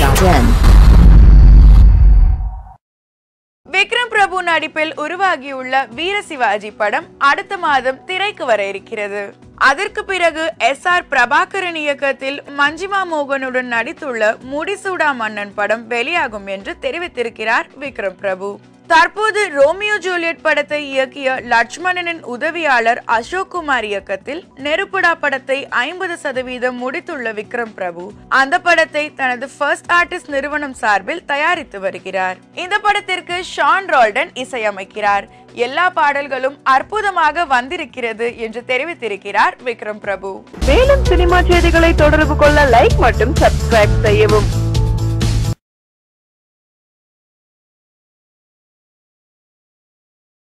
Virasivajipadam. Vikram Prabhu Nadipel, Uruvagiula, Virasivajipadam, Adatamadam, Tiraikkavairikkirathu. Adar Kapiragu, SR Prabakaran Iyakatil, Manjima Moganudan Naditula, Mudisudamannan Padam, Veliyagum Endru Therivithirukkirar Vikram Prabhu. Tarpode Romeo Juliet Padathai Iyakiya Lakshmananin Udaviyalar Ashok Kumar Iyakathil Nerupada Padathai 50% Mudithulla Vikram Prabhu. Andha Padathai Thanathu First Artist Niruvanam Sarbil Thayarithu Varugirar. Indha Padathirku Shan Roldan Isayamaikirar. Ella Paadalgalum Arpudamaga Vandirukkirathu Endru Therivithirukkirar Vikram Prabhu. Melum cinema seithigalai thodarbu kolla like mattum subscribe seiyavum.